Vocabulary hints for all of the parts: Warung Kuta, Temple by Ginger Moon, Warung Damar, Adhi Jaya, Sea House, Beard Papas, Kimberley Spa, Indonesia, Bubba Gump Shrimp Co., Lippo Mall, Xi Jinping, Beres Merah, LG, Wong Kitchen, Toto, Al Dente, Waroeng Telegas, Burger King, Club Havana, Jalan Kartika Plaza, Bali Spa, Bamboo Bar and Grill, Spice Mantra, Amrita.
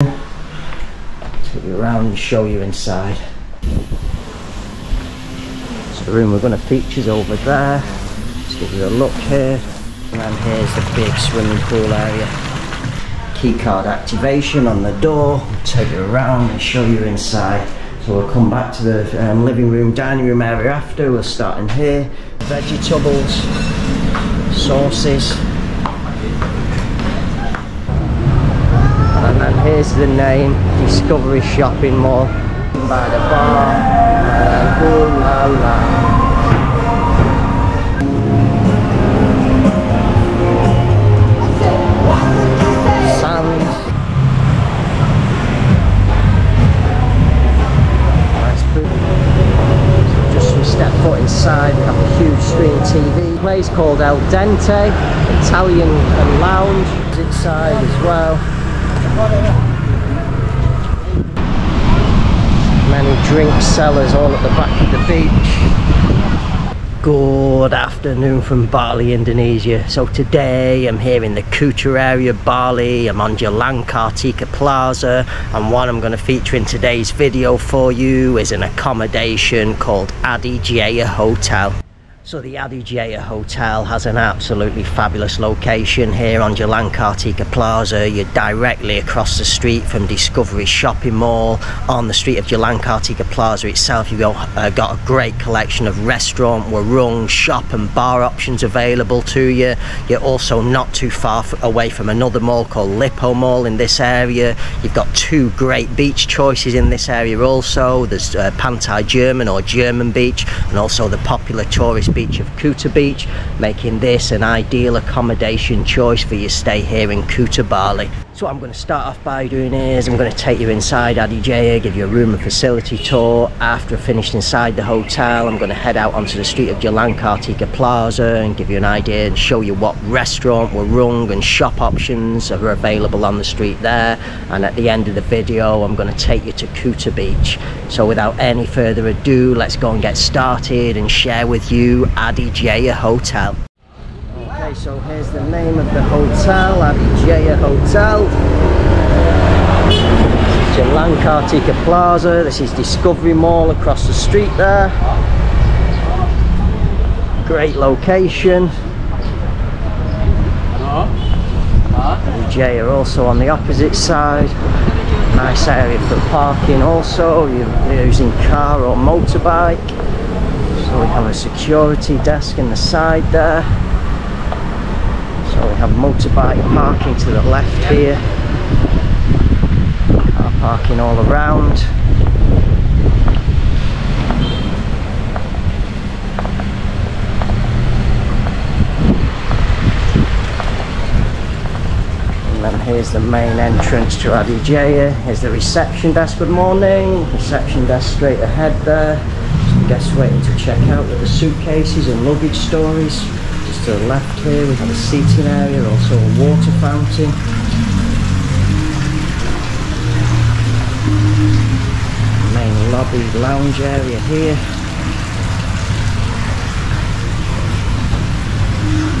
Take you around and show you inside. So the room we're going to feature is over there. Let's give you a look here. And then here's the big swimming pool area. Keycard activation on the door. Take you around and show you inside. So we'll come back to the living room, dining room area after. We'll start in here. Vegetables, sauces. And then here's the name, Discovery Shopping Mall. By the bar, and ooh la la. Sand. Nice food. Just we step foot inside, we have a huge screen TV. The place called Al Dente, Italian and lounge. Inside as well. Many drink sellers all at the back of the beach. Good afternoon from Bali, Indonesia. So today I'm here in the Kuta area, Bali. I'm on Jalan Kartika Plaza, and what I'm going to feature in today's video for you is an accommodation called Adhi Jaya Hotel. So the Adhi Jaya Hotel has an absolutely fabulous location here on Jalan Kartika Plaza. You're directly across the street from Discovery Shopping Mall. On the street of Jalan Kartika Plaza itself, you've got a great collection of restaurant, warung, shop and bar options available to you. You're also not too far away from another mall called Lippo Mall in this area. You've got two great beach choices in this area also. There's Pantai Jerman or German Beach, and also the popular tourist beach of Kuta Beach, making this an ideal accommodation choice for your stay here in Kuta, Bali. So what I'm going to start off by doing is I'm going to take you inside Adhi Jaya, give you a room and facility tour. After I finished inside the hotel, I'm going to head out onto the street of Jalan Kartika Plaza and give you an idea and show you what restaurant, warung and shop options are available on the street there. And at the end of the video, I'm going to take you to Kuta Beach. So without any further ado, let's go and get started and share with you Adhi Jaya Hotel. Okay, so here's the name of the hotel, Adhi Jaya Hotel. This is Jalan Kartika Plaza. This is Discovery Mall across the street there. Great location. Adhi Jaya also on the opposite side. Nice area for parking also. You're using car or motorbike. So we have a security desk in the side there. So we have motorbike parking to the left here. Car parking all around. And then here's the main entrance to Adhi Jaya. Here's the reception desk. Good morning. Reception desk straight ahead there. Guests waiting to check out with the suitcases and luggage stories. Just to the left here we have a seating area, also a water fountain. Main lobby lounge area here.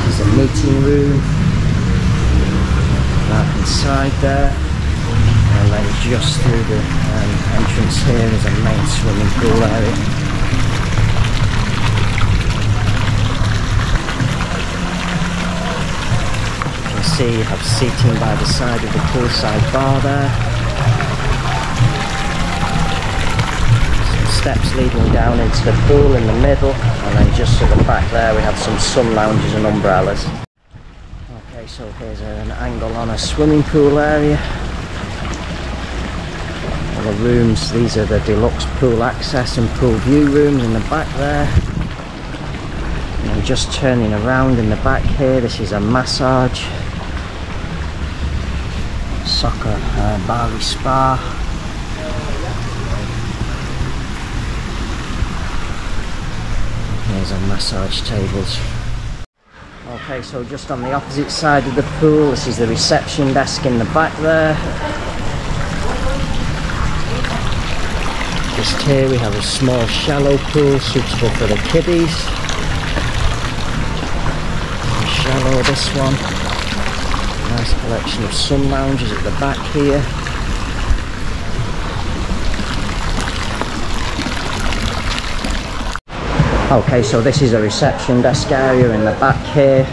There's a meeting room right inside there, and then just through the entrance here is a main swimming pool area. You have seating by the side of the poolside bar there. Some steps leading down into the pool in the middle, and then just to the back there we have some sun lounges and umbrellas. Okay, so here's an angle on a swimming pool area. All the rooms, these are the deluxe pool access and pool view rooms in the back there. And then just turning around in the back here, this is a massage. Soccer Bali Spa. There's our massage tables. Okay, so just on the opposite side of the pool, this is the reception desk in the back there. Just here we have a small shallow pool suitable for the kiddies. Shallow this one. Nice collection of sun lounges at the back here. Okay, so this is a reception desk area in the back here.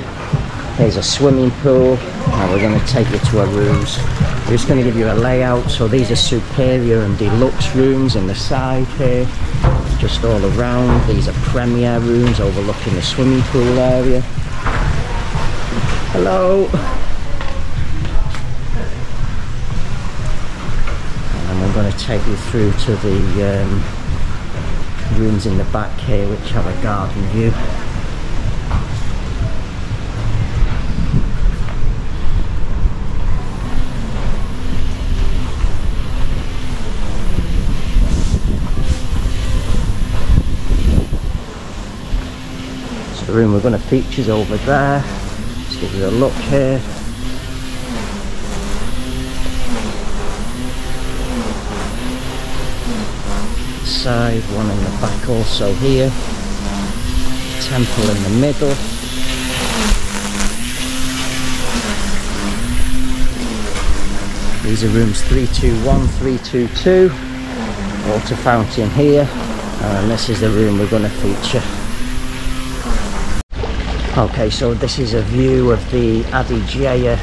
There's a swimming pool. Now we're going to take you to our rooms. We're just going to give you a layout. So these are superior and deluxe rooms in the side here. Just all around. These are premier rooms overlooking the swimming pool area. Hello. And I'm going to take you through to the rooms in the back here, which have a garden view. So the room we're going to feature's over there. Let's give you a look here. Side, one in the back also here, temple in the middle, these are rooms 321, 322, water fountain here, and this is the room we're going to feature. Okay, so this is a view of the Adhi Jaya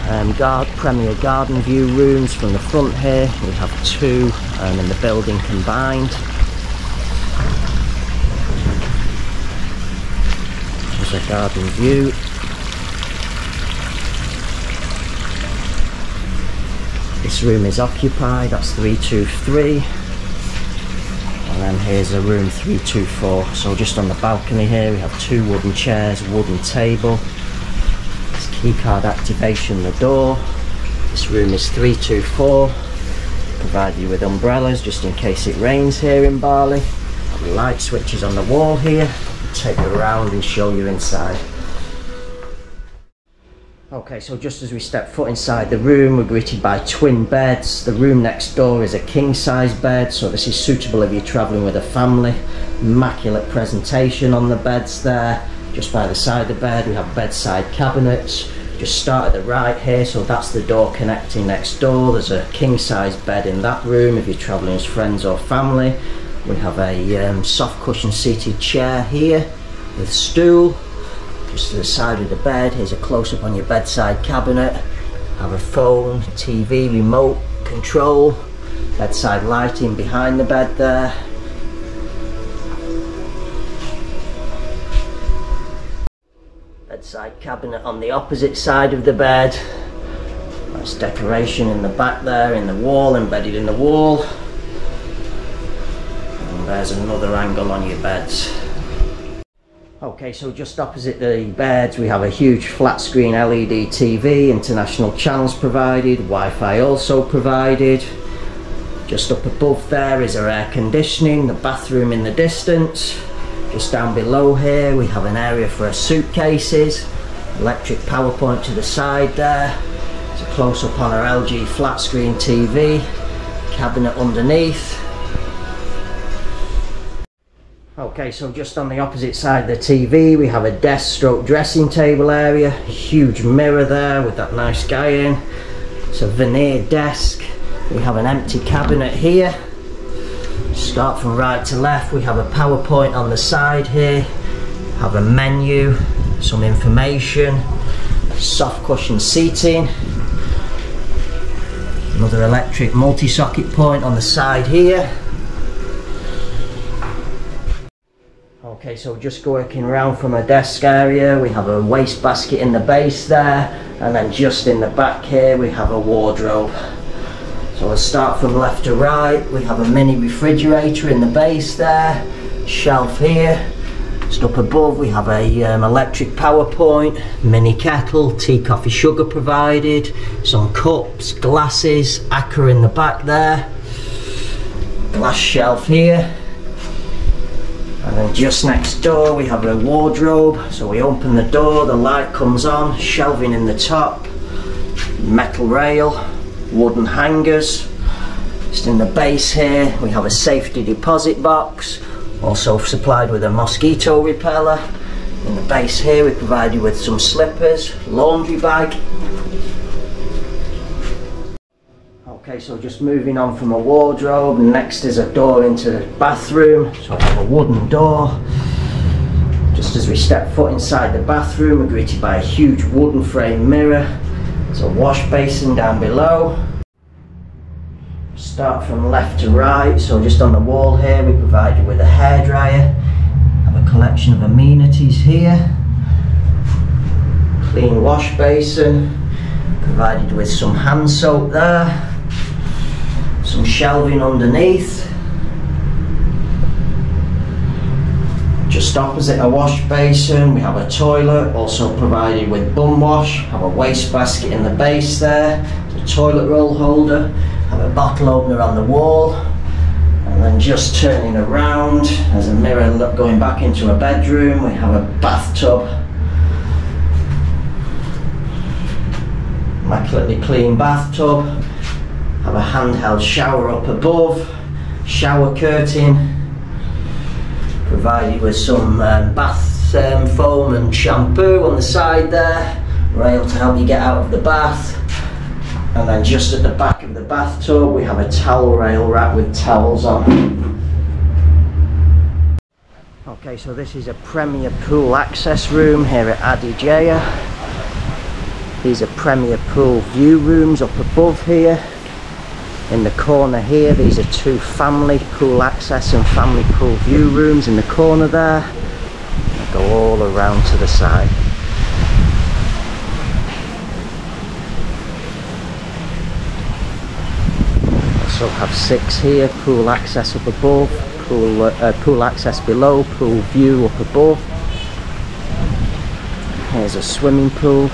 Premier Garden View rooms from the front here. We have two in the building combined. A garden view. This room is occupied, that's 323, and then here's a room 324. So just on the balcony here we have two wooden chairs, wooden table. It's keycard activation, the door. This room is 324. Provide you with umbrellas just in case it rains here in Bali. Light switches on the wall here. Take you around and show you inside. Okay, so just as we step foot inside the room, we're greeted by twin beds. The room next door is a king-size bed, so this is suitable if you're traveling with a family. Immaculate presentation on the beds there. Just by the side of the bed we have bedside cabinets. Just start at the right here, so that's the door connecting next door. There's a king-size bed in that room if you're traveling as friends or family. We have a soft cushion seated chair here with stool. Just to the side of the bed, here's a close-up on your bedside cabinet. Have a phone, TV, remote control, bedside lighting behind the bed there. Bedside cabinet on the opposite side of the bed. Nice decoration in the back there, in the wall, embedded in the wall. There's another angle on your beds. Okay, so just opposite the beds we have a huge flat screen LED TV, international channels provided, Wi-Fi also provided. Just up above there is our air conditioning, the bathroom in the distance. Just down below here we have an area for our suitcases, electric power point to the side there. It's a close-up on our LG flat screen TV, cabinet underneath. Okay, so just on the opposite side of the TV we have a desk stroke dressing table area, huge mirror there with that nice guy in. It's a veneer desk. We have an empty cabinet here. Start from right to left, we have a PowerPoint on the side here, have a menu, some information, soft cushion seating, another electric multi-socket point on the side here. Okay, so just working around from a desk area, we have a wastebasket in the base there, and then just in the back here we have a wardrobe. So we'll start from left to right, we have a mini refrigerator in the base there, shelf here. Just up above we have a electric power point, mini kettle, tea, coffee, sugar provided, some cups, glasses, Acca in the back there, glass shelf here. And then just next door we have a wardrobe, so we open the door, the light comes on, shelving in the top, metal rail, wooden hangers. Just in the base here we have a safety deposit box, also supplied with a mosquito repeller. In the base here we provide you with some slippers, laundry bag. Okay, so just moving on from a wardrobe, next is a door into the bathroom, so I have a wooden door. Just as we step foot inside the bathroom, we're greeted by a huge wooden frame mirror. There's a wash basin down below. Start from left to right, so just on the wall here we provide you with a hairdryer. Have a collection of amenities here. Clean wash basin, provided with some hand soap there. Some shelving underneath. Just opposite a wash basin, we have a toilet, also provided with bum wash. Have a wastebasket in the base there, the toilet roll holder, have a bottle opener on the wall, and then just turning around, there's a mirror going back into a bedroom. We have a bathtub, immaculately clean bathtub, have a handheld shower up above, shower curtain, provided with some bath foam and shampoo on the side there, rail to help you get out of the bath. And then just at the back of the bathtub we have a towel rail wrapped with towels on. Okay, so this is a premier pool access room here at Adhi Jaya. These are premier pool view rooms up above here. In the corner here, these are two family pool access and family pool view rooms in the corner there. They go all around to the side. Also have six here, pool access up above, pool access below, pool view up above. Here's a swimming pool.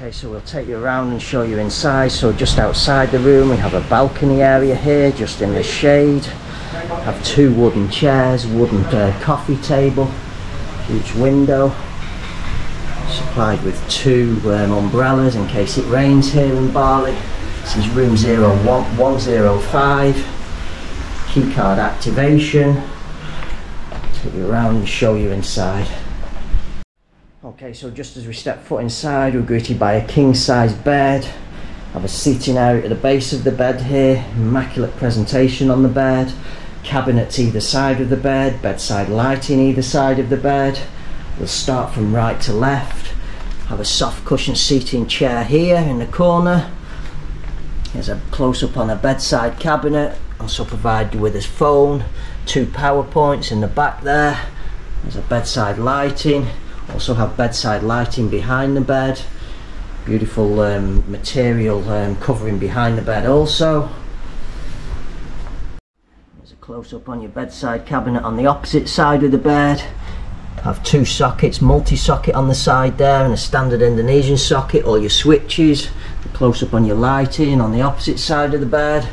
Okay, so we'll take you around and show you inside. So just outside the room we have a balcony area here, just in the shade. Have two wooden chairs, wooden coffee table, huge window. Supplied with two umbrellas in case it rains here in Bali. This is room 105. Keycard activation. Take you around and show you inside. Okay, so just as we step foot inside, we're greeted by a king-size bed. Have a seating area at the base of the bed here, immaculate presentation on the bed, cabinets either side of the bed, bedside lighting either side of the bed. We'll start from right to left. Have a soft cushion seating chair here in the corner. Here's a close-up on a bedside cabinet, also provided with his phone, two power points in the back there. There's a bedside lighting. Also have bedside lighting behind the bed, beautiful material covering behind the bed also. There's a close-up on your bedside cabinet on the opposite side of the bed. Have two sockets, multi-socket on the side there and a standard Indonesian socket, all your switches. The close-up on your lighting on the opposite side of the bed.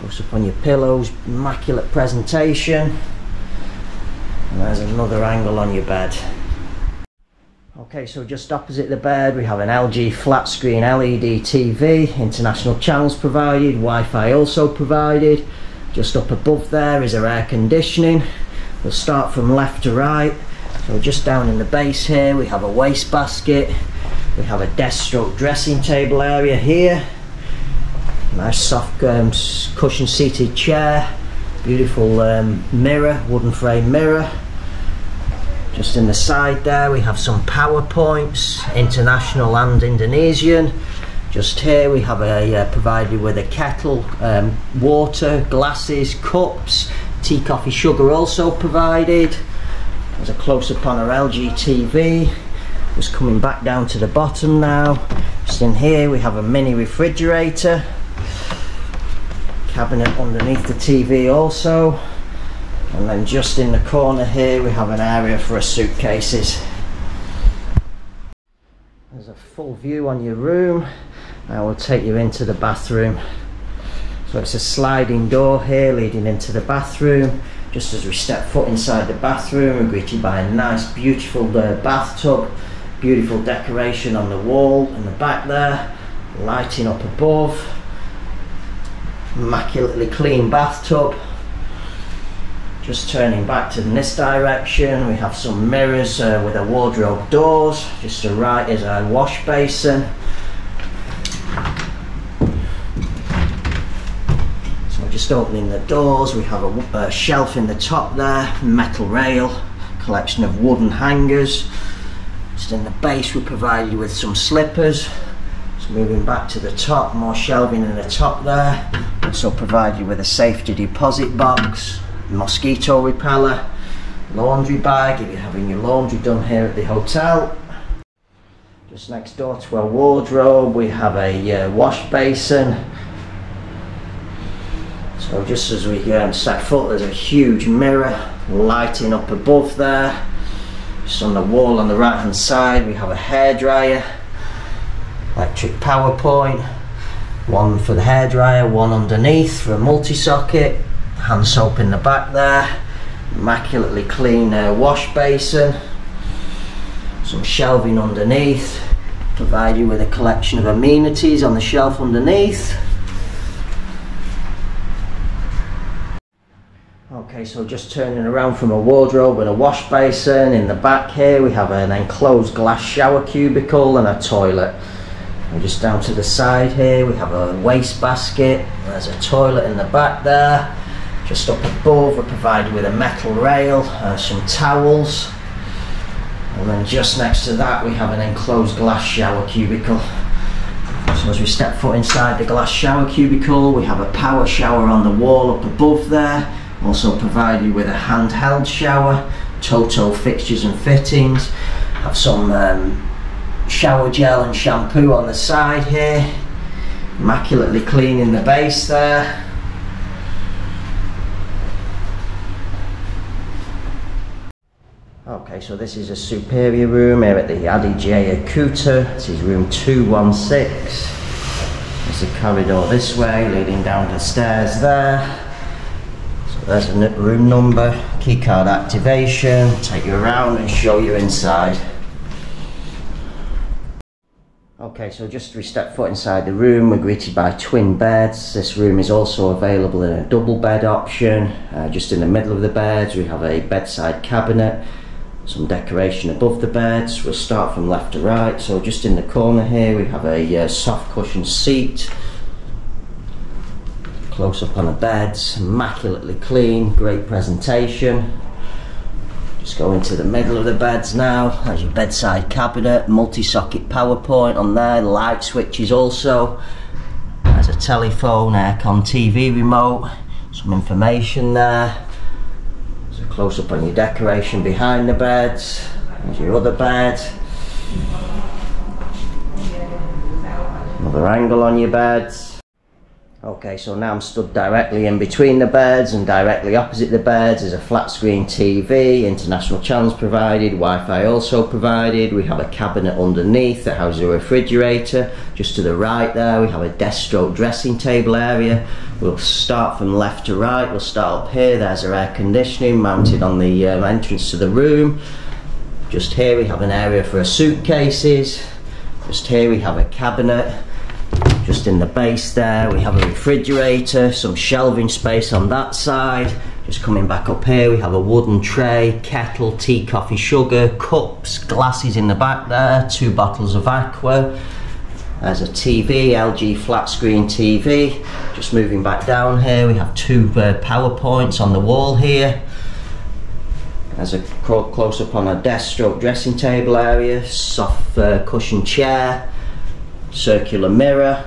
Close-up on your pillows, immaculate presentation. And there's another angle on your bed. Okay, so just opposite the bed we have an LG flat screen LED TV, international channels provided, Wi-Fi also provided. Just up above there is our air conditioning. We'll start from left to right. So just down in the base here we have a wastebasket. We have a desk/dressing table area here. Nice soft cushion seated chair. Beautiful mirror, wooden frame mirror. Just in the side there we have some PowerPoints, international and Indonesian. Just here we have a provided with a kettle, water, glasses, cups, tea, coffee, sugar also provided. There's a close-up on our LG TV. Just coming back down to the bottom now. Just in here we have a mini refrigerator. Cabinet underneath the TV also. And then just in the corner here we have an area for our suitcases. There's a full view on your room. I will take you into the bathroom. So it's a sliding door here leading into the bathroom. Just as we step foot inside the bathroom we're greeted by a nice beautiful bathtub. Beautiful decoration on the wall and the back there. Lighting up above. Immaculately clean bathtub. Just turning back to this direction, we have some mirrors with a wardrobe doors. Just to the right is our wash basin. So just opening the doors, we have a shelf in the top there, metal rail, collection of wooden hangers. Just in the base we provide you with some slippers. Just moving back to the top, more shelving in the top there. Also provide you with a safety deposit box, mosquito repeller, laundry bag if you're having your laundry done here at the hotel. Just next door to our wardrobe we have a wash basin. So just as we go and set foot, there's a huge mirror lighting up above there. Just on the wall on the right hand side we have a hairdryer, electric power point, one for the hairdryer, one underneath for a multi-socket, hand soap in the back there, immaculately clean wash basin, some shelving underneath, provide you with a collection of amenities on the shelf underneath. Okay, so just turning around from a wardrobe and a wash basin, in the back here we have an enclosed glass shower cubicle and a toilet. And just down to the side here we have a wastebasket, there's a toilet in the back there. Just up above we're provided with a metal rail, some towels, and then just next to that we have an enclosed glass shower cubicle. So as we step foot inside the glass shower cubicle we have a power shower on the wall up above there, also provide you with a handheld shower, Toto fixtures and fittings, have some shower gel and shampoo on the side here, immaculately clean in the base there. Okay, so this is a superior room here at the Adhi Jaya Kuta. This is room 216. There's a corridor this way leading down the stairs there. So there's a room number, keycard activation, take you around and show you inside. Okay, so just as we step foot inside the room we're greeted by twin beds. This room is also available in a double bed option. Just in the middle of the beds we have a bedside cabinet, some decoration above the beds. We'll start from left to right, so just in the corner here we have a soft cushion seat, close up on the beds, immaculately clean, great presentation. Just go into the middle of the beds now, has your bedside cabinet, multi-socket power point on there, light switches also. There's a telephone, aircon, TV remote, some information there. There's a close up on your decoration behind the beds, there's your other bed. Another angle on your beds. Okay, so now I'm stood directly in between the beds, and directly opposite the beds is a flat screen TV, international channels provided, Wi-Fi also provided. We have a cabinet underneath that houses a refrigerator. Just to the right there we have a desk stroke dressing table area. We'll start from left to right, we'll start up here, there's our air conditioning mounted on the entrance to the room. Just here we have an area for our suitcases. Just here we have a cabinet. Just in the base there we have a refrigerator, some shelving space on that side. Just coming back up here we have a wooden tray, kettle, tea, coffee, sugar, cups, glasses in the back there, two bottles of aqua. There's a TV, LG flat screen TV. Just moving back down here we have two power points on the wall here. There's a close up on a desk stroke dressing table area, soft cushion chair, circular mirror.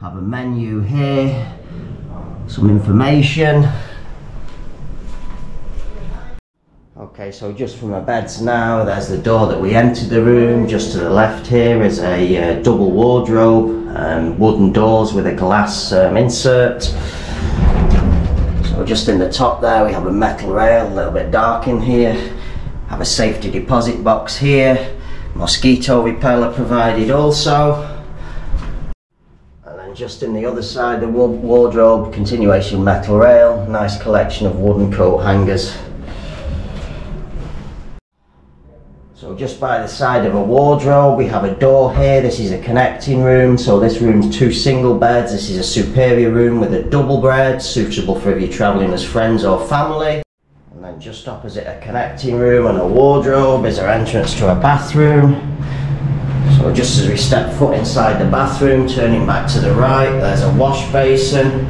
Have a menu here, some information. Okay, so just from our beds now, there's the door that we entered the room. Just to the left here is a double wardrobe and wooden doors with a glass insert. So just in the top there we have a metal rail, a little bit dark in here. Have a safety deposit box here, mosquito repeller provided also. Just in the other side, the wardrobe, continuation metal rail, nice collection of wooden coat hangers. So just by the side of a wardrobe we have a door here. This is a connecting room, so this room's two single beds. This is a superior room with a double bed, suitable for if you're travelling as friends or family. And then just opposite a connecting room and a wardrobe is our entrance to a bathroom. So just as we step foot inside the bathroom, turning back to the right, there's a wash basin,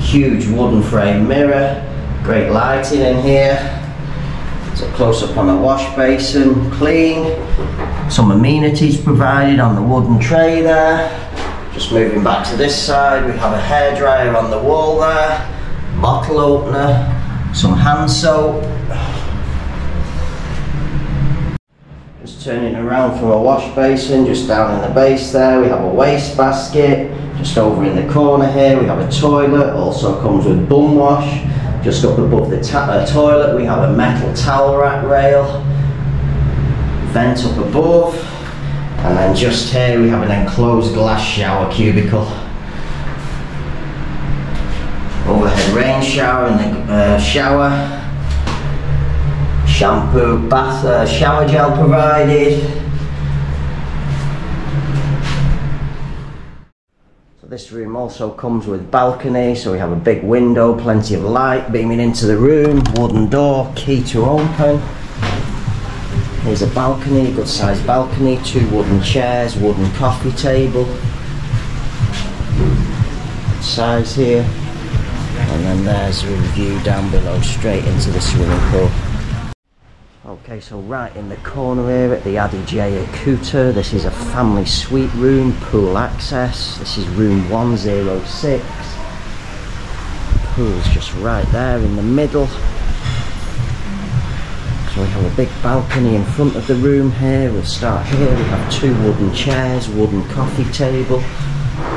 huge wooden frame mirror, great lighting in here. So close up on the wash basin, clean. Some amenities provided on the wooden tray there. Just moving back to this side, we have a hairdryer on the wall there, bottle opener, some hand soap. Just turning around from a wash basin, just down in the base there, we have a waste basket. Just over in the corner here, we have a toilet, also comes with bum wash. Just up above the toilet, we have a metal towel rack rail. Vent up above, and then just here we have an enclosed glass shower cubicle. Overhead rain shower and the shower. Shampoo, bath, shower gel provided. So this room also comes with balcony, so we have a big window, plenty of light beaming into the room, wooden door, key to open. Here's a balcony, good sized balcony, two wooden chairs, wooden coffee table. Good size here. And then there's a view down below straight into the swimming pool. Okay, so right in the corner here at the Adhi Jaya Kuta, this is a family suite room, pool access. This is room 106. Pool's just right there in the middle. So we have a big balcony in front of the room here. We'll start here, we have two wooden chairs, wooden coffee table,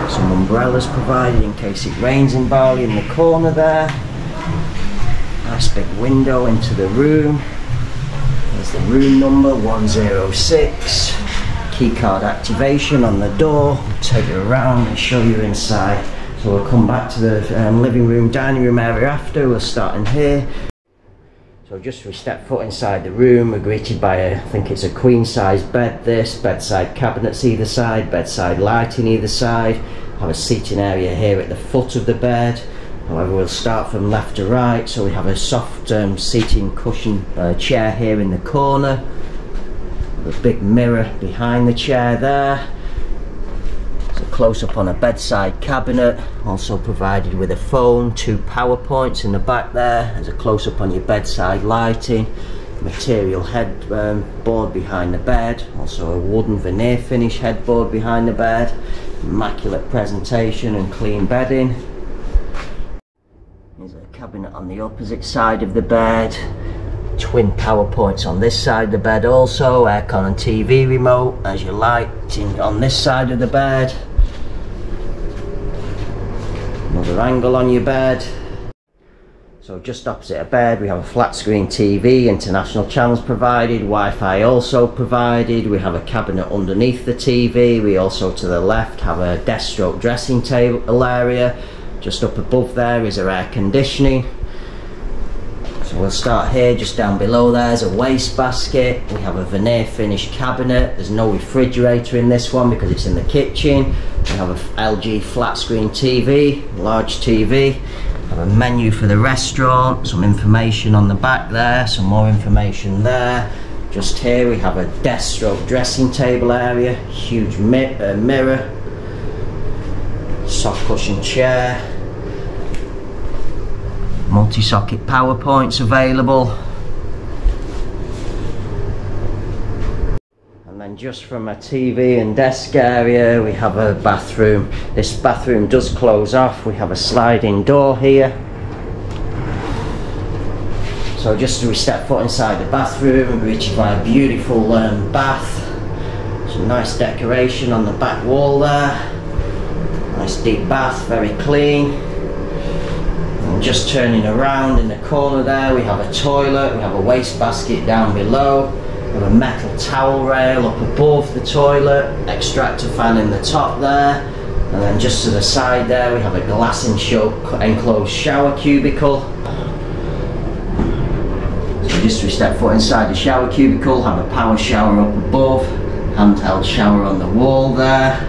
some umbrellas provided in case it rains in Bali in the corner there. Nice big window into the room. There's the room number 106. Keycard activation on the door. We'll take you around and show you inside. So we'll come back to the living room, dining room area after. We'll start in here. So just as we step foot inside the room, we're greeted by a, I think it's a queen size bed this, bedside cabinets either side, bedside lighting either side. Have a seating area here at the foot of the bed. However, we'll start from left to right, so we have a soft seating cushion chair here in the corner. With a big mirror behind the chair there. So close up on a bedside cabinet, also provided with a phone, two power points in the back there. There's a close up on your bedside lighting, material headboard behind the bed, also a wooden veneer finish headboard behind the bed, immaculate presentation and clean bedding. There's a cabinet on the opposite side of the bed, twin power points on this side of the bed, also aircon and TV remote as you like on this side of the bed. Another angle on your bed. So just opposite a bed we have a flat screen TV, international channels provided, Wi-Fi also provided. We have a cabinet underneath the TV. We also to the left have a desk stroke dressing table area. Just up above there is our air conditioning. We'll start here, just down below there's a wastebasket, we have a veneer finished cabinet, there's no refrigerator in this one because it's in the kitchen. We have a LG flat screen TV, large TV, we have a menu for the restaurant, some information on the back there, some more information there. Just here we have a desk stroke dressing table area, huge mirror, soft cushion chair. Multi-socket power points available. And then just from a TV and desk area we have a bathroom. This bathroom does close off, we have a sliding door here. So just as we step foot inside the bathroom and greeted by a beautiful bath. Some nice decoration on the back wall there. Nice deep bath, very clean. And just turning around in the corner there we have a toilet, we have a wastebasket down below, we have a metal towel rail up above the toilet, extractor fan in the top there, and then just to the side there we have a glass enclosed shower cubicle. So just as we step foot inside the shower cubicle, have a power shower up above, handheld shower on the wall there.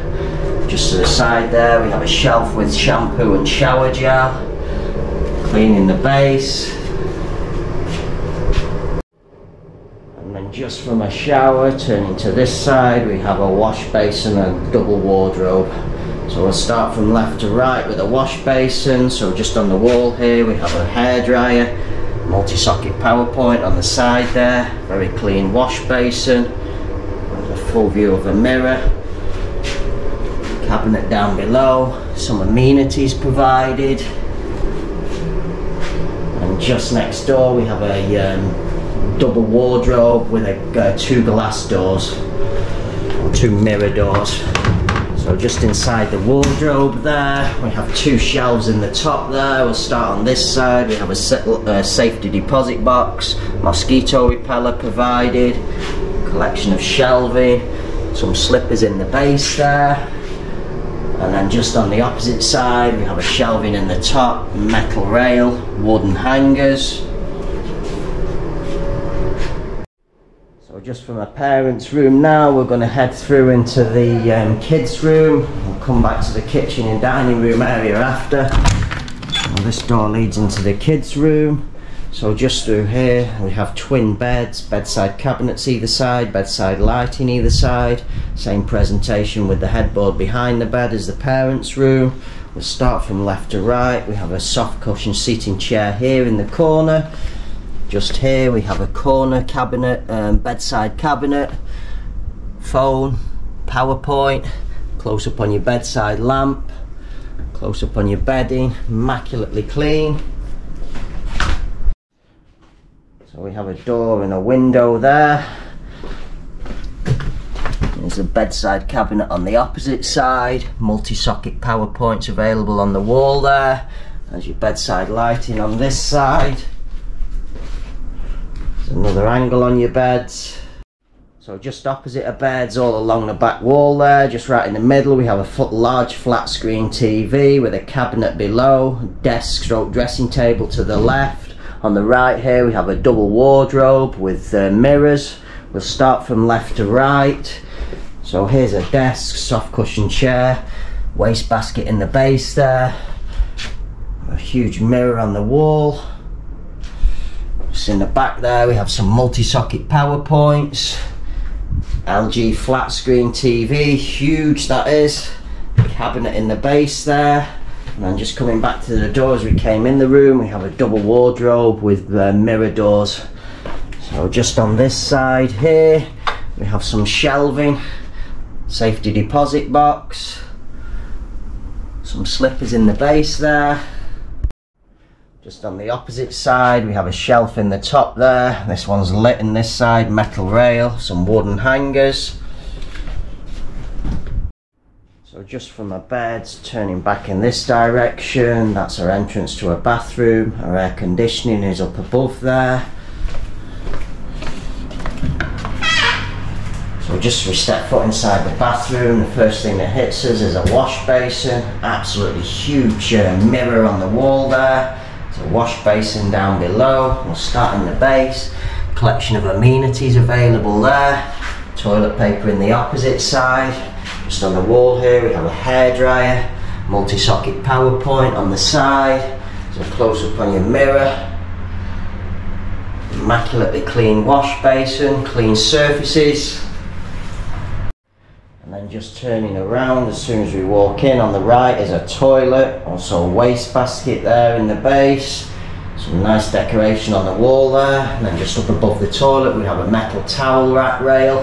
Just to the side there we have a shelf with shampoo and shower gel. Cleaning the base, and then And just from a shower, turning to this side, we have a wash basin and double wardrobe. So we'll start from left to right with a wash basin. So just on the wall here, we have a hairdryer, multi-socket power point on the side there, very clean wash basin, with a full view of a mirror, cabinet down below, some amenities provided. And just next door, we have a double wardrobe with two glass doors, or two mirror doors. So just inside the wardrobe there, we have two shelves in the top there. We'll start on this side. We have a safety deposit box, mosquito repeller provided, collection of shelving, some slippers in the base there. And then just on the opposite side, we have a shelving in the top, metal rail, wooden hangers. Just from our parents' room now, we're going to head through into the kids' room. We'll come back to the kitchen and dining room area after. Well, this door leads into the kids' room. So just through here, we have twin beds, bedside cabinets either side, bedside lighting either side. Same presentation with the headboard behind the bed as the parents' room. We'll start from left to right. We have a soft cushion seating chair here in the corner. Just here we have a corner cabinet, bedside cabinet, phone, PowerPoint, close up on your bedside lamp, close up on your bedding, immaculately clean. So we have a door and a window there. There's a bedside cabinet on the opposite side, multi-socket power points available on the wall there. There's your bedside lighting on this side. Another angle on your beds. So just opposite our beds, all along the back wall there, just right in the middle, we have a large flat screen TV with a cabinet below, desk stroke dressing table to the left. On the right here we have a double wardrobe with mirrors. We'll start from left to right. So here's a desk, soft cushion chair, wastebasket in the base there, a huge mirror on the wall. In the back there we have some multi-socket power points, LG flat screen TV, huge that is, cabinet in the base there. And then just coming back to the doors we came in the room, we have a double wardrobe with mirror doors. So just on this side here we have some shelving, safety deposit box, some slippers in the base there. Just on the opposite side we have a shelf in the top there, this one's lit in this side, metal rail, some wooden hangers. So just from our beds, turning back in this direction, that's our entrance to our bathroom. Our air conditioning is up above there. So just we step foot inside the bathroom, the first thing that hits us is a wash basin, absolutely huge mirror on the wall there. A wash basin down below, we'll start in the base, collection of amenities available there, toilet paper in the opposite side. Just on the wall here we have a hairdryer, multi-socket power point on the side, so close up on your mirror, immaculately clean wash basin, clean surfaces. And then just turning around as soon as we walk in, on the right is a toilet, also a wastebasket there in the base, some nice decoration on the wall there. And then just up above the toilet we have a metal towel rack rail,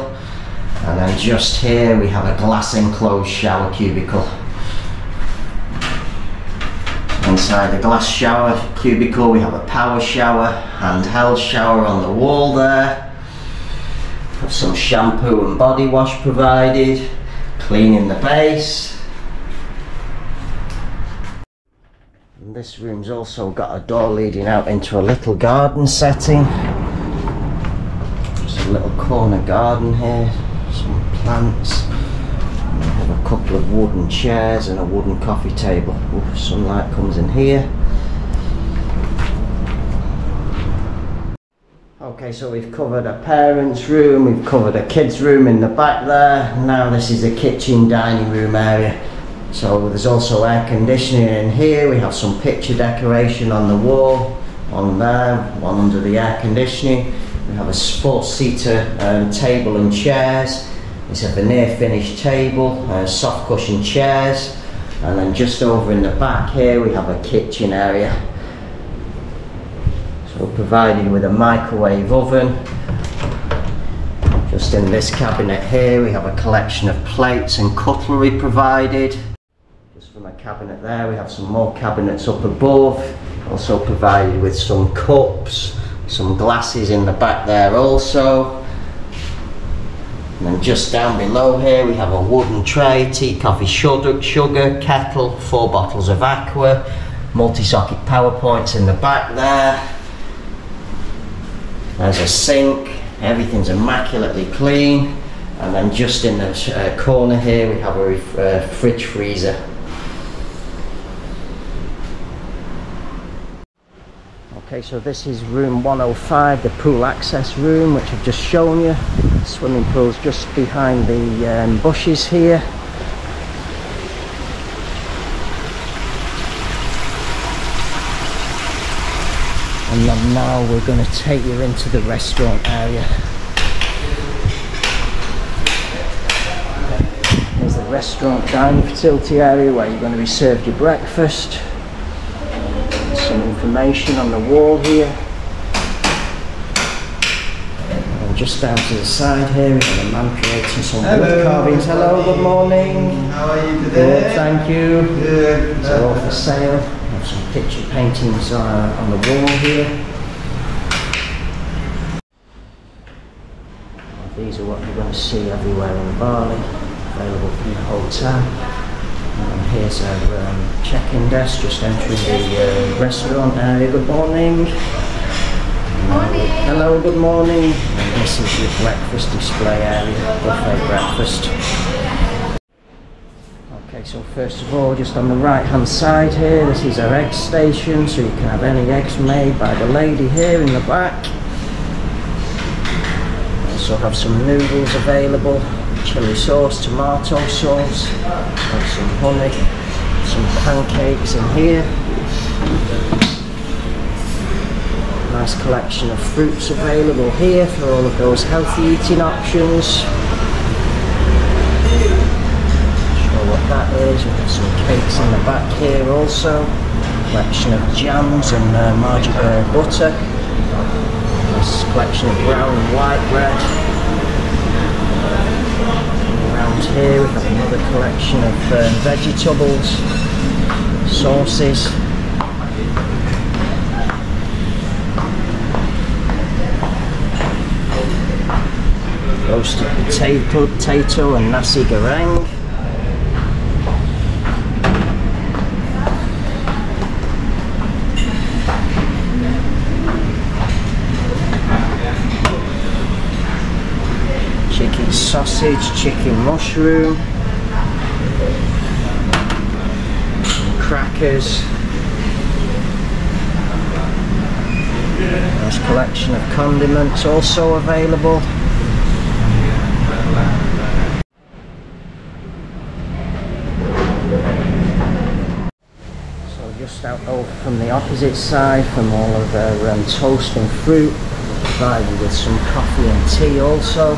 and then just here we have a glass enclosed shower cubicle. Inside the glass shower cubicle we have a power shower, handheld shower on the wall there. Have some shampoo and body wash provided, cleaning the base. And this room's also got a door leading out into a little garden setting. Just a little corner garden here, some plants. We have a couple of wooden chairs and a wooden coffee table. Ooh, sunlight comes in here. Okay, so we've covered a parents' room, we've covered a kids' room in the back there. Now this is the kitchen dining room area. So there's also air conditioning in here. We have some picture decoration on the wall, one there, one under the air conditioning. We have a four-seater table and chairs. It's a veneer finished table, soft cushion chairs, and then just over in the back here we have a kitchen area. So we're provided with a microwave oven. Just in this cabinet here we have a collection of plates and cutlery provided. Just from a cabinet there we have some more cabinets up above, also provided with some cups, some glasses in the back there also. And then just down below here we have a wooden tray, tea, coffee, sugar, kettle, 4 bottles of aqua, multi-socket power points in the back there. There's a sink, everything's immaculately clean. And then just in the corner here we have a fridge freezer. Okay, so this is room 105, the pool access room, which I've just shown you. The swimming pool's just behind the bushes here. And then now we're going to take you into the restaurant area. There's the restaurant dining facility area where you're going to be served your breakfast. Information on the wall here, and just down to the side here we have a man creating some wood carvings. Hello, good morning. How are you today? Good, thank you. Good. It's all for sale. We have some picture paintings on the wall here. These are what you're going to see everywhere in Bali, available from the hotel. Here's our check-in desk, just entering the restaurant area. Good morning. Morning. Hello, good morning. And this is your breakfast display area, buffet breakfast. Okay, so first of all, just on the right-hand side here, this is our egg station, so you can have any eggs made by the lady here in the back. Also have some noodles available. Chili sauce, tomato sauce, and some honey, some pancakes in here. Nice collection of fruits available here for all of those healthy eating options. Not sure what that is. We've got some cakes in the back here also. Collection of jams and margarine butter. Nice collection of brown and white bread. Here we have another collection of vegetables, sauces. Roasted potato and nasi goreng. Sausage, chicken mushroom, crackers, nice collection of condiments also available. So just out over from the opposite side from all of their toast and fruit, provided with some coffee and tea also.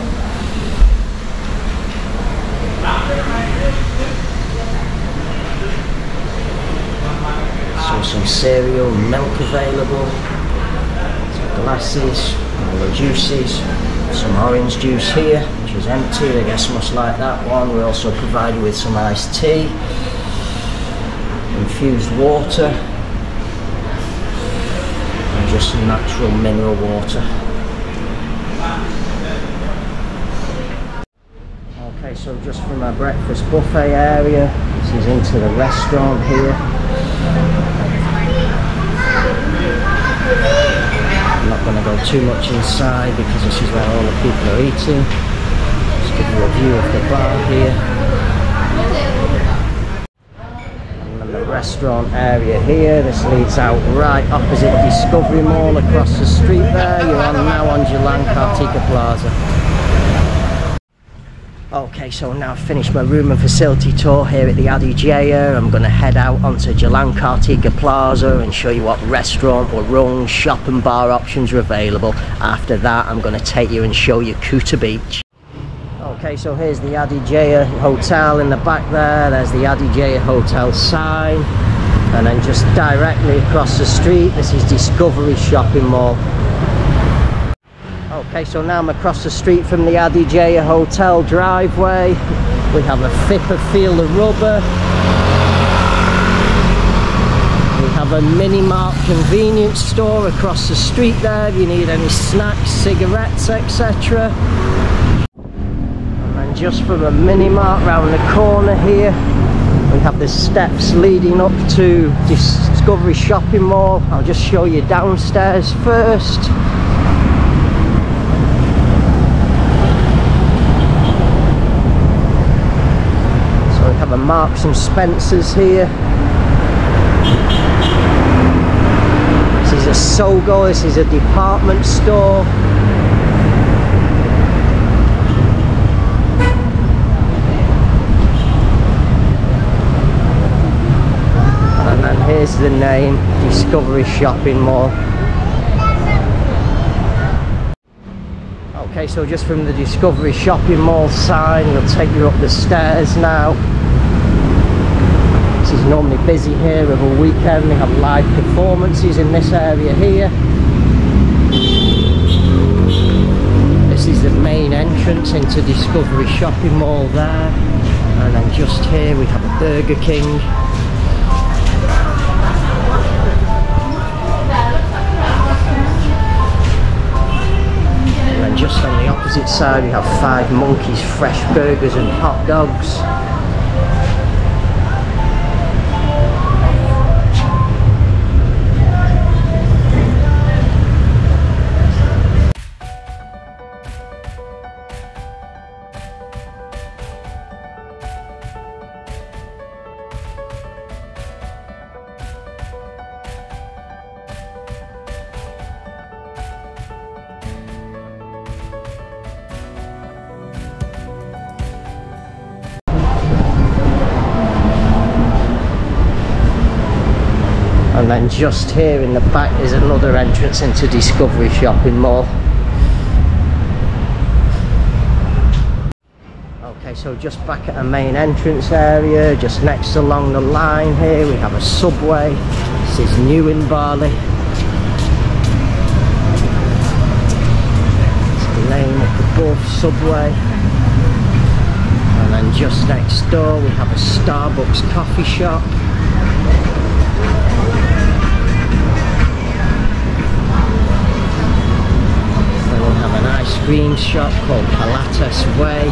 Some cereal, milk available, some glasses, all the juices, some orange juice here, which is empty, I guess much like that one. We're also provided with some iced tea, infused water, and just some natural mineral water. Okay, so just from our breakfast buffet area, this is into the restaurant here. I'm not going to go too much inside because this is where all the people are eating. Just give you a view of the bar here. And then the restaurant area here. This leads out right opposite Discovery Mall across the street there. You're now on Jalan Kartika Plaza. Okay, so now I've finished my room and facility tour here at the Adhi Jaya. I'm going to head out onto Jalan Kartika Plaza and show you what restaurant, warung, shop and bar options are available. After that, I'm going to take you and show you Kuta Beach. Okay, so here's the Adhi Jaya Hotel in the back there. There's the Adhi Jaya Hotel sign. And then just directly across the street, this is Discovery Shopping Mall. Okay, so now I'm across the street from the Adhi Jaya Hotel driveway. We have a Fippa Feel the Rubber. We have a Mini Mart convenience store across the street there if you need any snacks, cigarettes, etc. And then just from a Mini Mart round the corner here, we have the steps leading up to Discovery Shopping Mall. I'll just show you downstairs first. Have a Marks and Spencer's here. This is a Sogo, this is a department store. And then here's the name, Discovery Shopping Mall. Okay, so just from the Discovery Shopping Mall sign, we'll take you up the stairs now. This is normally busy here over a weekend. They have live performances in this area here. This is the main entrance into Discovery Shopping Mall there. And then just here we have a Burger King. And then just on the opposite side we have Five Monkeys fresh burgers and hot dogs. And then just here in the back is another entrance into Discovery Shopping Mall. Okay, so just back at a main entrance area, just next along the line here, we have a Subway. This is new in Bali. It's the lane up above, Subway. And then just next door we have a Starbucks coffee shop. Green shop called Pilates Way. They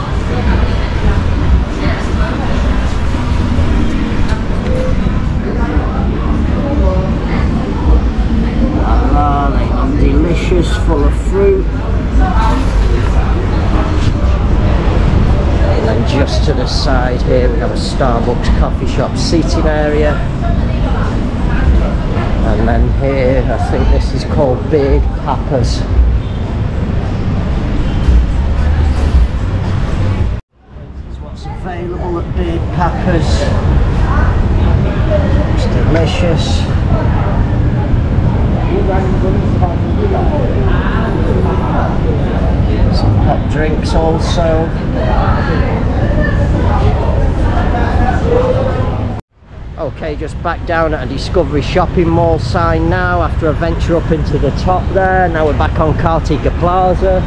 are delicious, full of fruit. And then just to the side here we have a Starbucks coffee shop seating area. And then here I think this is called Beard Papas. Available at Beard Papas. It's delicious. Some hot drinks also. Okay, just back down at a Discovery Shopping Mall sign now after a venture up into the top there. Now we're back on Kartika Plaza.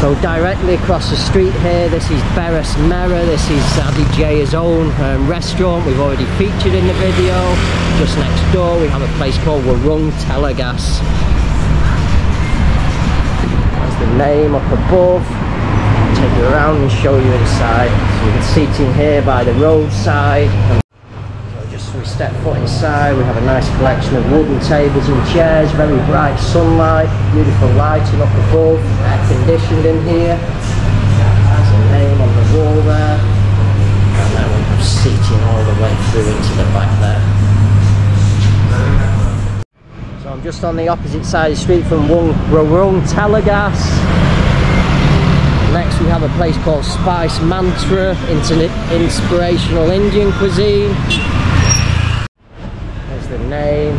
So directly across the street here, this is Beres Merah, this is Adhi Jaya's own restaurant we've already featured in the video. Just next door we have a place called Warung Telegas. That's the name up above. I'll take you around and show you inside. So we can seating here by the roadside. And so just as we step foot inside, we have a nice collection of wooden tables and chairs, very bright sunlight, beautiful lighting up above. Conditioned in here. There's a name on the wall there, and then we have seating all the way through into the back there. So I'm just on the opposite side of the street from Warung Telegas. Next we have a place called Spice Mantra, inspirational Indian cuisine. There's the name.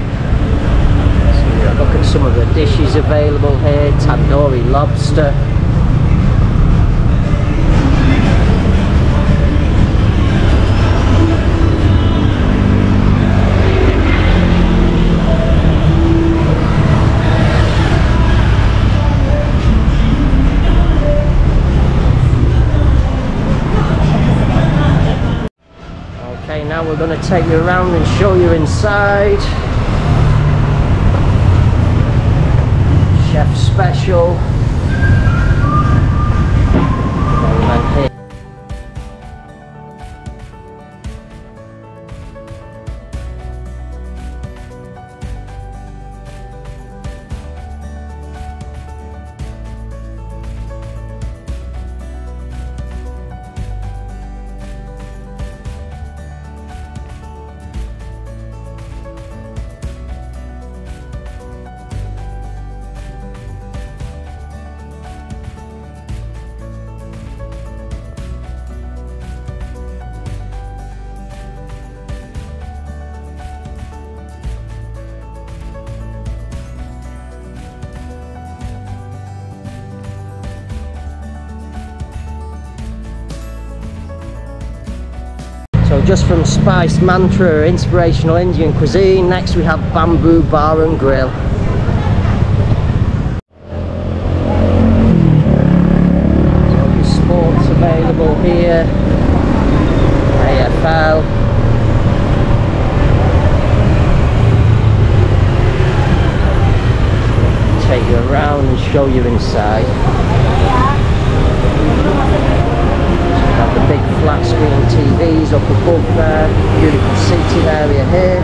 So look at some of the dishes available here. Tandoori lobster. Now we're going to take you around and show you inside. Chef special. So just from Spice Mantra, inspirational Indian cuisine. Next we have Bamboo Bar and Grill. So there's sports available here, AFL. Take you around and show you inside. So we have the big flat screen TVs up above there, beautiful seating area here.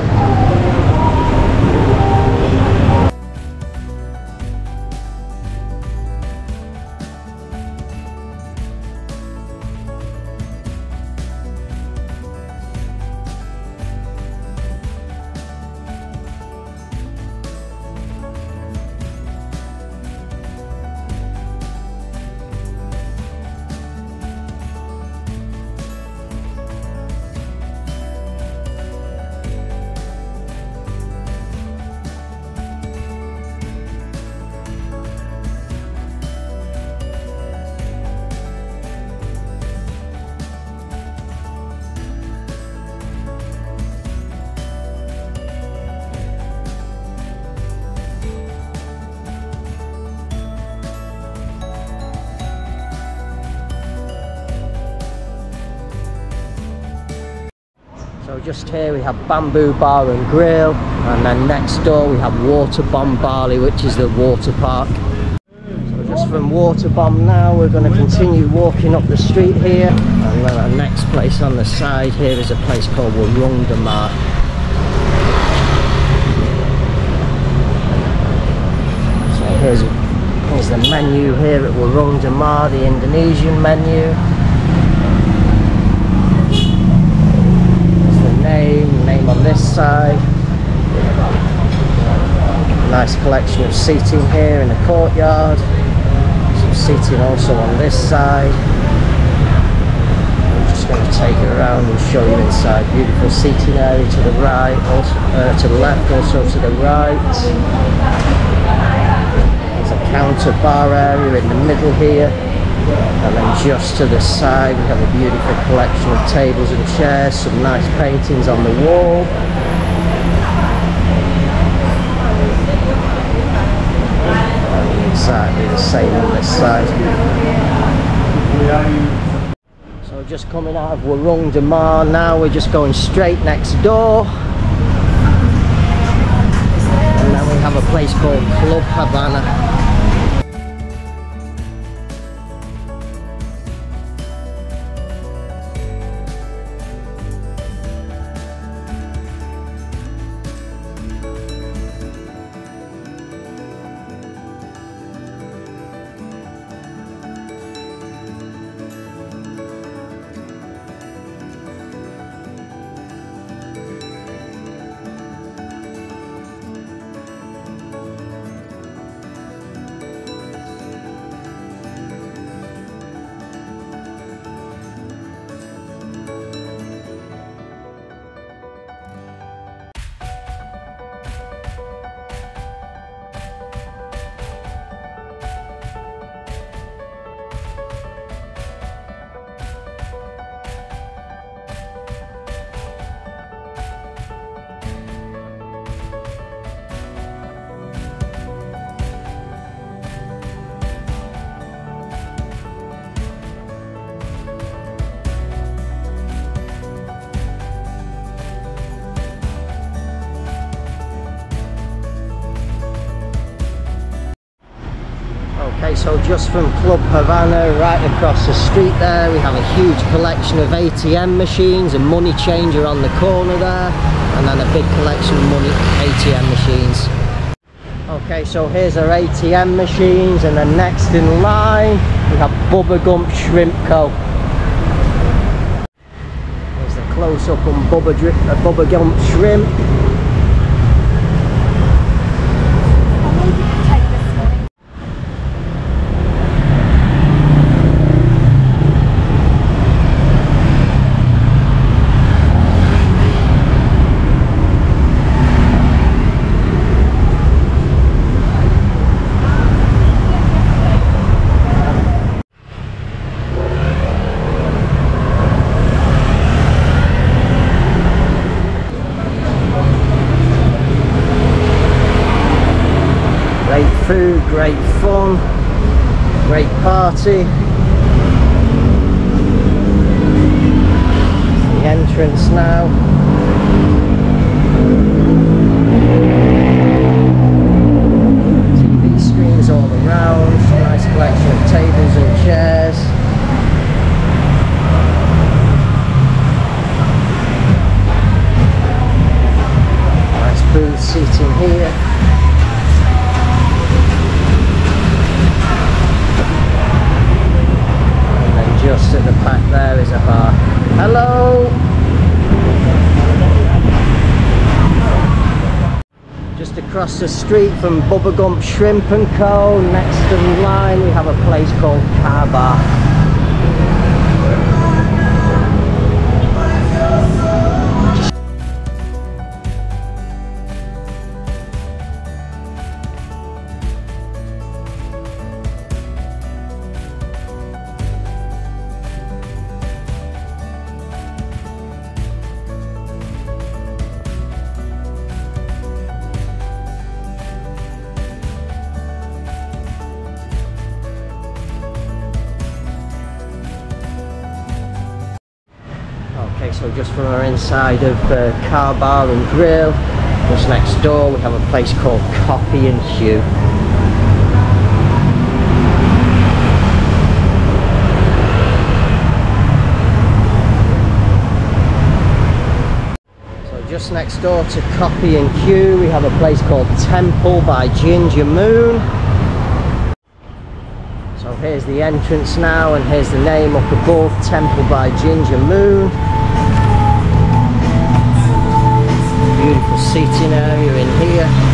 So just here we have Bamboo Bar and Grill, and then next door we have Waterbomb Barley, which is the water park. So just from Waterbomb now we're going to continue walking up the street here, and then our next place on the side here is a place called Warung Damar. So here's the menu here at Warung Damar, the Indonesian menu. Name on this side. Nice collection of seating here in the courtyard. Some seating also on this side. I'm just going to take it around and show you inside. Beautiful seating area to the right, also, to the left, also to the right. There's a counter bar area in the middle here. And then just to the side we have a beautiful collection of tables and chairs, some nice paintings on the wall. And exactly the same on this side. So just coming out of Warung Damar now, we're just going straight next door. And then we have a place called Club Havana. So just from Club Havana, right across the street there, we have a huge collection of ATM machines, a money changer on the corner there, and then a big collection of money ATM machines. Okay, so here's our ATM machines, and then next in line we have Bubba Gump Shrimp Co. There's the close up on Bubba Gump Shrimp. Food, great fun, great party. The entrance now. TV screens all around, nice collection of tables and chairs. Nice booth seating here. Just at the back there is a bar. Hello! Just across the street from Bubba Gump Shrimp and Co, next in line we have a place called Car Bar. So just from our inside of Car Bar and Grill, just next door we have a place called Coffee and Hue. So just next door to Coffee and Hue we have a place called Temple by Ginger Moon. So here's the entrance now, and here's the name up above, Temple by Ginger Moon. Beautiful seating area in here.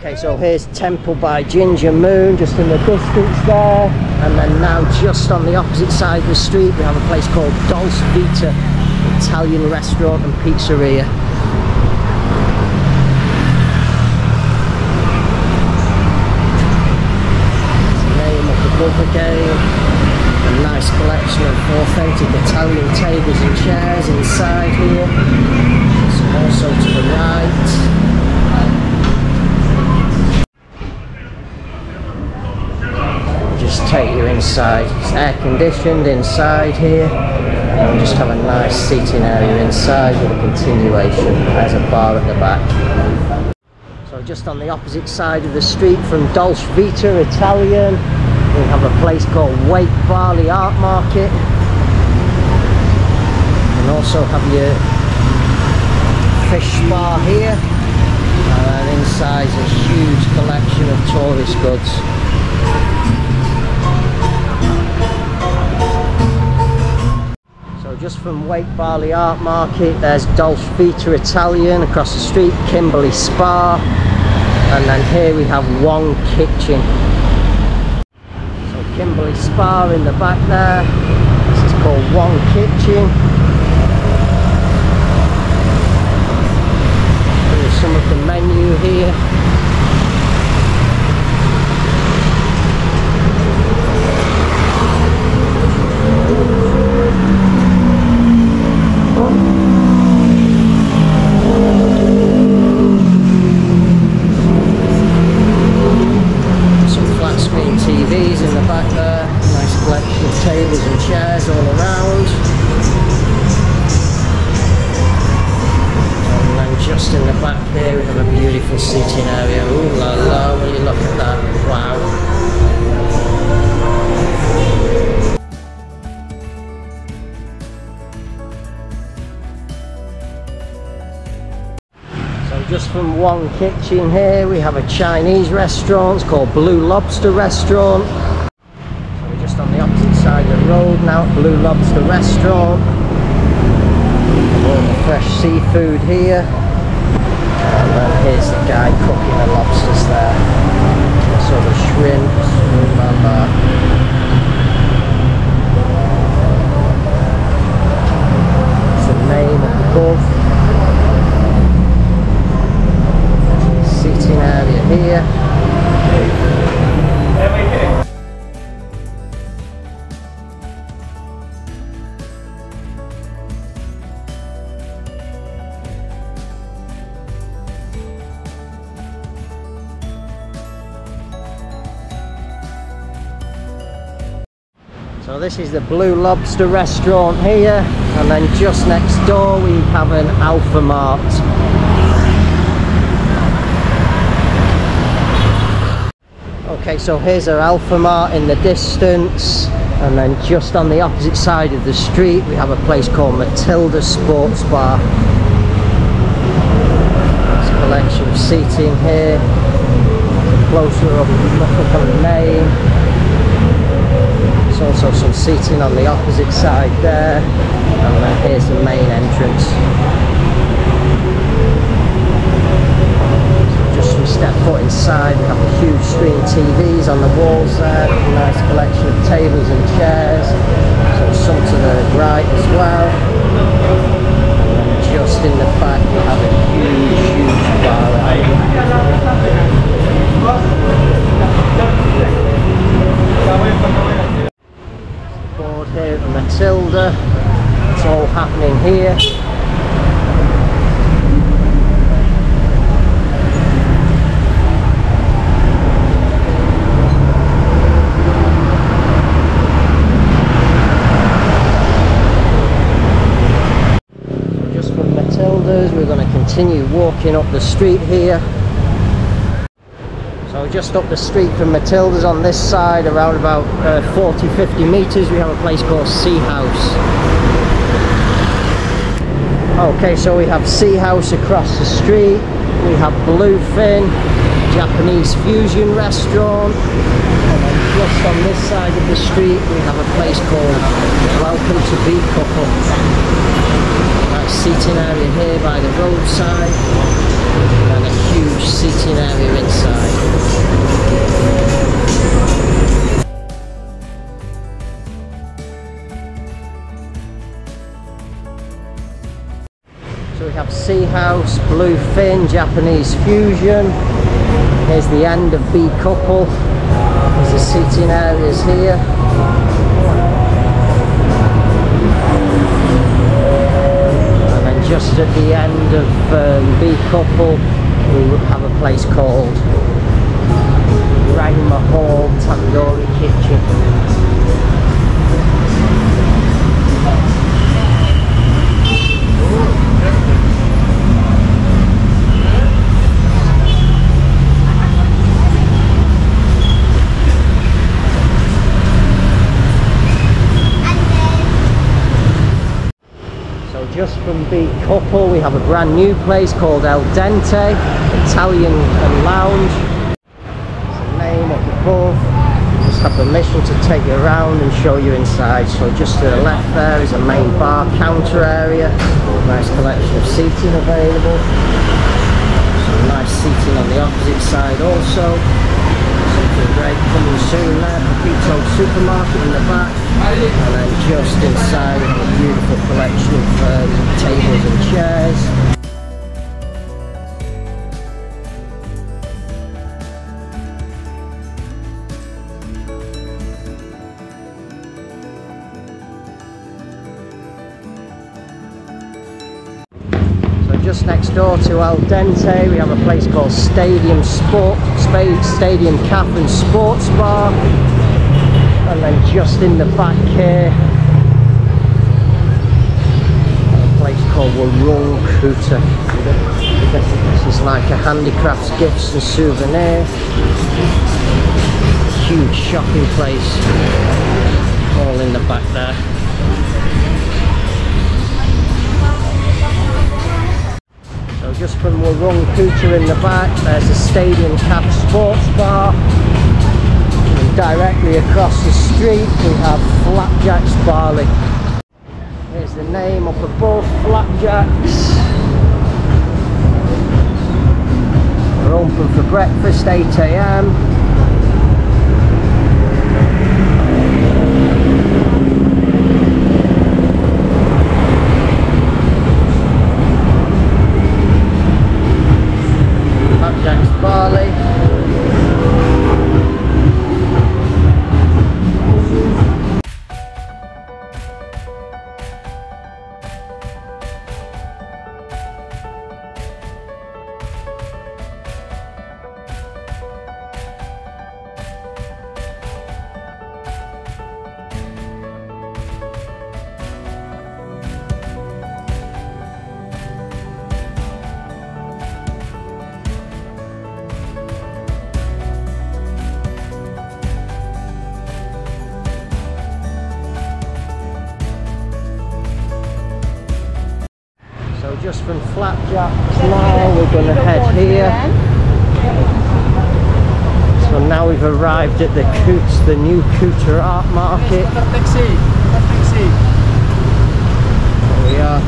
Okay, so here's Temple by Ginger Moon, just in the distance there. And then now just on the opposite side of the street, we have a place called Dolce Vita, Italian restaurant and pizzeria. Name up above again. A nice collection of authentic Italian tables and chairs inside here. So also to the right. Just take you inside. It's air conditioned inside here, and we'll just have a nice seating area inside with a continuation. There's a bar at the back. So just on the opposite side of the street from Dolce Vita Italian, we have a place called Wake Valley Art Market, and also have your fish bar here, and then inside's a huge collection of tourist goods. Just from Wake Valley Art Market, there's Dolce Vita Italian, across the street Kimberley Spa, and then here we have Wong Kitchen. So Kimberley Spa in the back there, this is called Wong Kitchen. Here's some of chairs all around. And then just in the back there we have a beautiful seating area. Ooh la la, will you look at that? Wow. Just from Wong Kitchen here, we have a Chinese restaurant, it's called Blue Lobster Restaurant. So we're just on the opposite side of the road now at Blue Lobster Restaurant. All the fresh seafood here. And then here's the guy cooking the lobsters there. Also the shrimps, all that. It's the name above. Area here. So this is the Blue Lobster restaurant here, and then just next door we have an Alfamart. Okay, so here's our Alfamart in the distance, and then just on the opposite side of the street we have a place called Matilda Sports Bar. There's a collection of seating here. Closer up, look at the name. There's also some seating on the opposite side there, and then here's the main entrance. Step foot inside, we have a huge screen TVs on the walls there, a nice collection of tables and chairs, so some to the right as well. And just in the back we have a huge bar area. Board here at Matilda, it's all happening here. We're going to continue walking up the street here. So just up the street from Matilda's on this side, around about 40-50 metres, we have a place called Sea House. Okay, so we have Sea House across the street, we have Bluefin, Japanese fusion restaurant, and then just on this side of the street we have a place called Welcome to Beach Papas. Seating area here by the roadside, and a huge seating area inside. So we have Sea House, Bluefin, Japanese fusion. Here's the end of B Couple. There's the seating areas here. Just at the end of B Couple, we would have a place called Ragma Hall Tandoori Kitchen. Just from B Couple we have a brand new place called Al Dente, Italian and Lounge. There's a name up above. Just have permission to take you around and show you inside. So just to the left there is a main bar counter area. Nice collection of seating available. Some nice seating on the opposite side also. Something great coming soon there, Pepito supermarket in the back, and then just inside we have a beautiful collection of tables and chairs. So just next door to Al Dente we have a place called Stadium Cafe and Sports Bar. And then just in the back here, a place called Warung Kuta. This is like a handicrafts, gifts and souvenir. Huge shopping place, all in the back there. Just from Warung Kuta in the back, there's a Stadium Caf Sports Bar, and directly across the street we have Flapjaks Barley. Here's the name up above, Flapjaks. We're open for breakfast, 8 AM. Just from Flapjaks now, we're going to head here. So now we've arrived at the new Kuta Art Market. Here we are,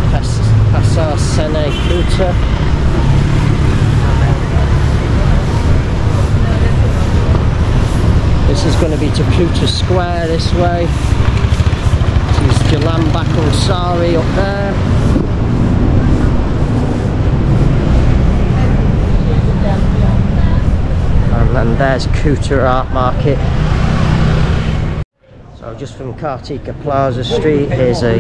Pasar Sene Kuta. This is going to be to Kuta Square this way. This is Jalan Bakunsari up there. And there's Kuta Art Market. So just from Kartika Plaza Street is a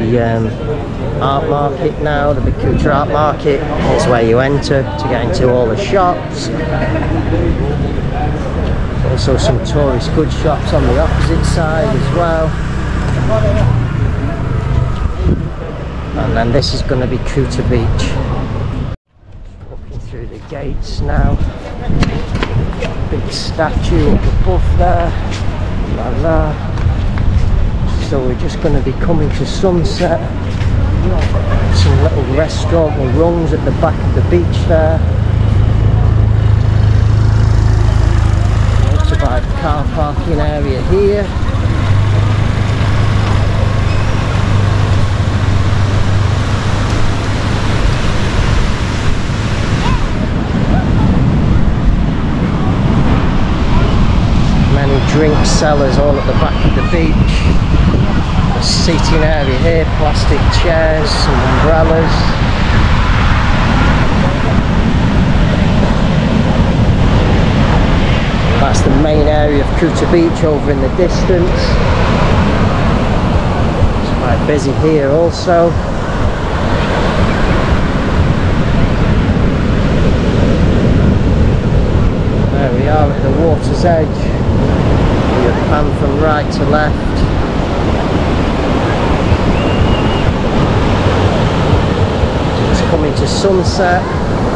art market now. The big Kuta Art Market is where you enter to get into all the shops. Also some tourist goods shops on the opposite side as well. And then this is going to be Kuta Beach. Walking through the gates now. Big statue above there, like that. So we're just going to be coming to sunset. Some little restaurant or runs at the back of the beach there. It's about the car parking area here. Drink sellers all at the back of the beach. A seating area here, plastic chairs, some umbrellas. That's the main area of Kuta Beach over in the distance. It's quite busy here also. There we are at the water's edge. And from right to left. Just coming to sunset.